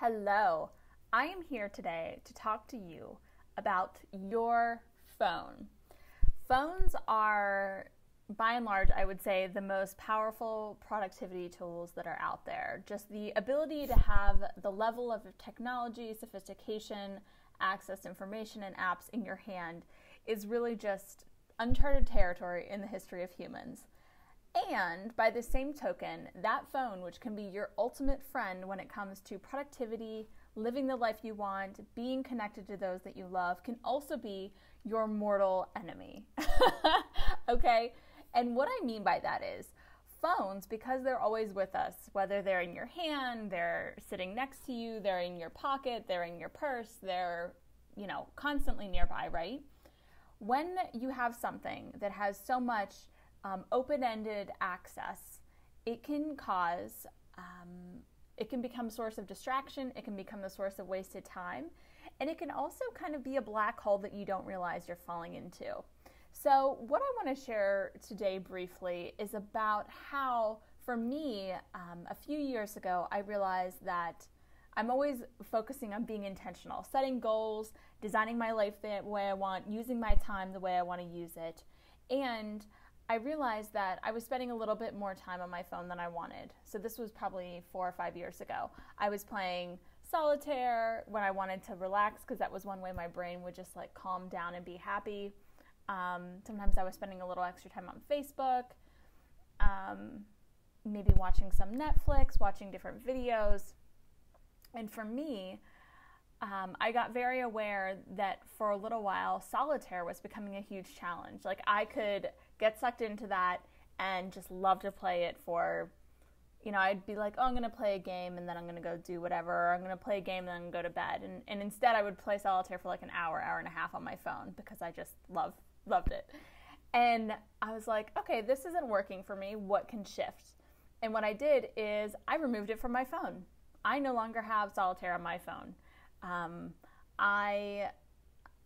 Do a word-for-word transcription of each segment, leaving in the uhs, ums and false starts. Hello, I am here today to talk to you about your phone. Phones are, by and large, I would say the most powerful productivity tools that are out there. Just the ability to have the level of technology, sophistication, access to information and apps in your hand is really just uncharted territory in the history of humans. And by the same token, that phone, which can be your ultimate friend when it comes to productivity, living the life you want, being connected to those that you love, can also be your mortal enemy. Okay? And what I mean by that is phones, because they're always with us, whether they're in your hand, they're sitting next to you, they're in your pocket, they're in your purse, they're, you know, constantly nearby, right? When you have something that has so much Um, open-ended access, it can cause, um, it can become a source of distraction, it can become a source of wasted time, and it can also kind of be a black hole that you don't realize you're falling into. So what I want to share today briefly is about how, for me, um, a few years ago, I realized that I'm always focusing on being intentional, setting goals, designing my life the way I want, using my time the way I want to use it, and I realized that I was spending a little bit more time on my phone than I wanted. So this was probably four or five years ago. I was playing solitaire when I wanted to relax because that was one way my brain would just like calm down and be happy. Um, sometimes I was spending a little extra time on Facebook, um, maybe watching some Netflix, watching different videos. And for me, Um, I got very aware that for a little while, solitaire was becoming a huge challenge. Like I could get sucked into that and just love to play it for, you know, I'd be like, oh, I'm going to play a game and then I'm going to go do whatever. Or I'm going to play a game and then I'm going to go to bed. And, and instead I would play solitaire for like an hour, hour and a half on my phone because I just love, loved it. And I was like, okay, this isn't working for me. What can shift? And what I did is I removed it from my phone. I no longer have solitaire on my phone. Um, I,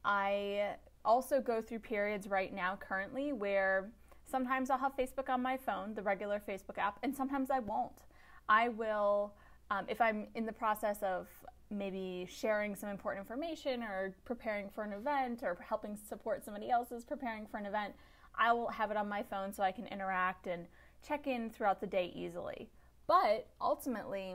I also go through periods right now currently where sometimes I'll have Facebook on my phone, the regular Facebook app, and sometimes I won't. I will, um, if I'm in the process of maybe sharing some important information or preparing for an event or helping support somebody else's preparing for an event, I will have it on my phone so I can interact and check in throughout the day easily. But ultimately,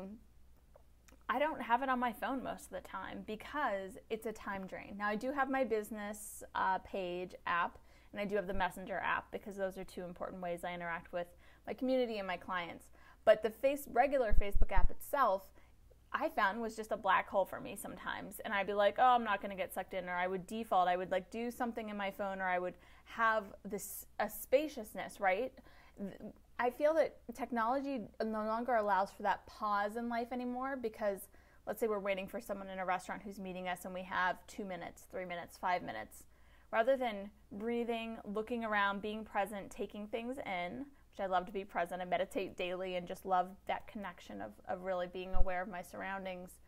I don't have it on my phone most of the time because it's a time drain. Now I do have my business uh, page app and I do have the Messenger app because those are two important ways I interact with my community and my clients. But the face, regular Facebook app itself, I found was just a black hole for me sometimes. And I'd be like, oh, I'm not gonna get sucked in, or I would default, I would like do something in my phone, or I would have this a spaciousness, right? I feel that technology no longer allows for that pause in life anymore because let's say we're waiting for someone in a restaurant who's meeting us and we have two minutes, three minutes, five minutes. Rather than breathing, looking around, being present, taking things in, which I love to be present and meditate daily and just love that connection of, of really being aware of my surroundings,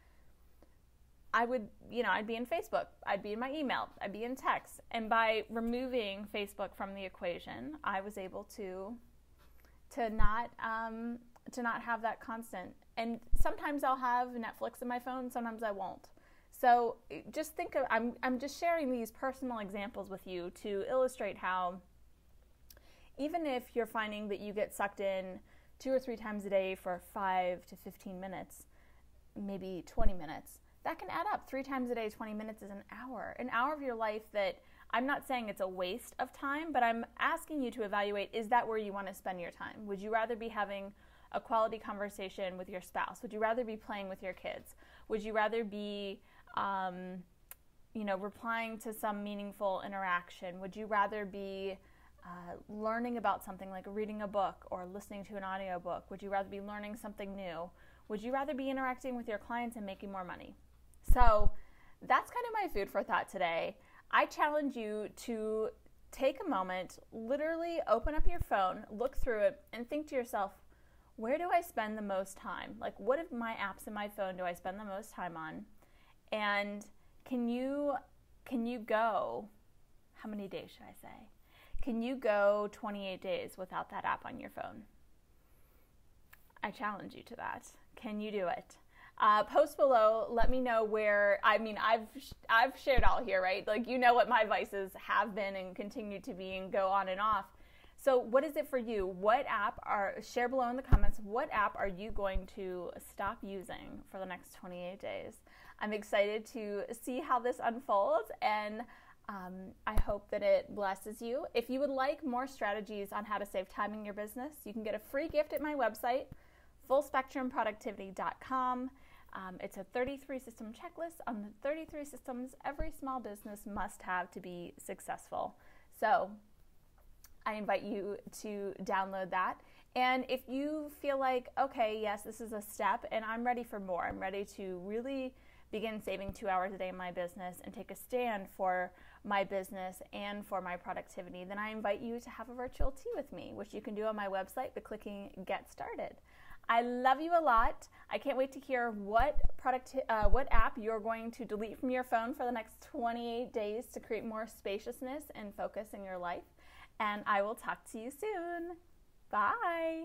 I would, you know, I'd be in Facebook, I'd be in my email, I'd be in text. And by removing Facebook from the equation, I was able to to not um, to not have that constant. And sometimes I'll have Netflix in my phone, sometimes I won't. So just think of, I'm, I'm just sharing these personal examples with you to illustrate how even if you're finding that you get sucked in two or three times a day for five to fifteen minutes, maybe twenty minutes, that can add up. Three times a day, twenty minutes is an hour. An hour of your life that I'm not saying it's a waste of time, but I'm asking you to evaluate, is that where you want to spend your time? Would you rather be having a quality conversation with your spouse? Would you rather be playing with your kids? Would you rather be, um, you know, replying to some meaningful interaction? Would you rather be uh, learning about something like reading a book or listening to an audiobook? Would you rather be learning something new? Would you rather be interacting with your clients and making more money? So that's kind of my food for thought today. I challenge you to take a moment, literally open up your phone, look through it, and think to yourself, where do I spend the most time? Like, what of my apps in my phone do I spend the most time on? And can you, can you go, how many days should I say? Can you go twenty-eight days without that app on your phone? I challenge you to that. Can you do it? Uh, post below, let me know where, I mean, I've, I've shared all here, right? Like, you know what my vices have been and continue to be and go on and off. So what is it for you? What app are, share below in the comments, what app are you going to stop using for the next twenty-eight days? I'm excited to see how this unfolds, and um, I hope that it blesses you. If you would like more strategies on how to save time in your business, you can get a free gift at my website, full spectrum productivity dot com. Um, it's a thirty-three system checklist on the thirty-three systems every small business must have to be successful. So I invite you to download that. And if you feel like, okay, yes, this is a step and I'm ready for more, I'm ready to really begin saving two hours a day in my business and take a stand for my business and for my productivity, then I invite you to have a virtual tea with me, which you can do on my website by clicking Get Started. I love you a lot. I can't wait to hear what product, uh, what app you're going to delete from your phone for the next twenty-eight days to create more spaciousness and focus in your life. And I will talk to you soon. Bye.